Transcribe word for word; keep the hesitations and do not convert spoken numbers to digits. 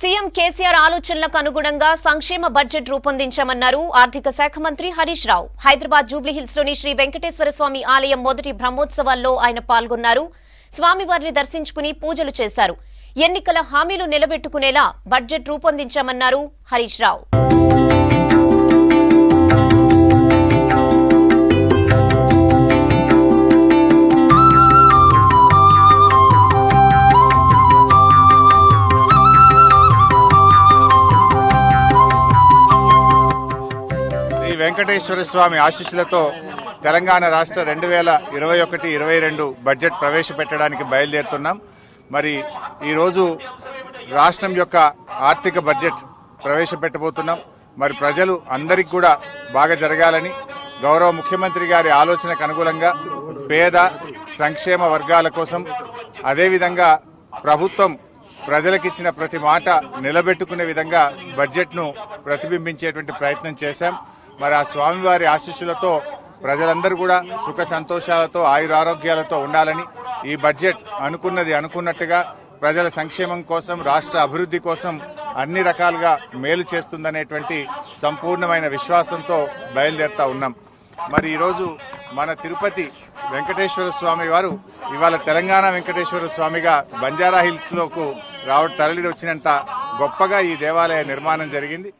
CM KCR ఆలోచనలకు అనుగుణంగా సంక్షేమ బడ్జెట్ రూపొందించామన్నారు ఆర్థిక శాఖ మంత్రి హరీష్ రావు. హైదరాబాద్ జూబ్లీ హిల్స్ లోని శ్రీ వెంకటేశ్వర స్వామి ఆలయం మొదటి బ్రహ్మోత్సవాల్లో ఆయన పాల్గొన్నారు. స్వామివారిని దర్శించుకుని పూజలు చేశారు. ఎన్నికల హామీలు నిలబెట్టుకునేలా బడ్జెట్ రూపొందించామన్నారు హరీష్ రావు. వెంకటేశ్వర స్వామి ఆశీస్సులతో తెలంగాణ రాష్ట్ర రెండు వేల ఇరవై ఒకటి ఇరవై రెండు బడ్జెట్ ప్రవేశపెట్టడానికి బయలుదేరుతున్నాం. మరి ఈరోజు రాష్ట్రం యొక్క ఆర్థిక బడ్జెట్ ప్రవేశపెట్టబోతున్నాం. మరి ప్రజలు అందరికీ కూడా బాగా జరగాలని గౌరవ ముఖ్యమంత్రి గారి ఆలోచనకు అనుగుణంగా పేద సంక్షేమ వర్గాల కోసం, అదేవిధంగా ప్రభుత్వం ప్రజలకిచ్చిన ప్రతి మాట నిలబెట్టుకునే విధంగా బడ్జెట్ను ప్రతిబింబించేటువంటి ప్రయత్నం చేశాం. మరి ఆ స్వామివారి ఆశీస్సులతో ప్రజలందరూ కూడా సుఖ సంతోషాలతో ఆయురారోగ్యాలతో ఉండాలని, ఈ బడ్జెట్ అనుకున్నది అనుకున్నట్టుగా ప్రజల సంక్షేమం కోసం, రాష్ట్ర అభివృద్ధి కోసం అన్ని రకాలుగా మేలు చేస్తుందనేటువంటి సంపూర్ణమైన విశ్వాసంతో బయలుదేరుతా ఉన్నాం. మరి ఈరోజు మన తిరుపతి వెంకటేశ్వర స్వామి వారు ఇవాళ తెలంగాణ వెంకటేశ్వర స్వామిగా బంజారా హిల్స్లోకి రావడం తరలి వచ్చినంత గొప్పగా ఈ దేవాలయ నిర్మాణం జరిగింది.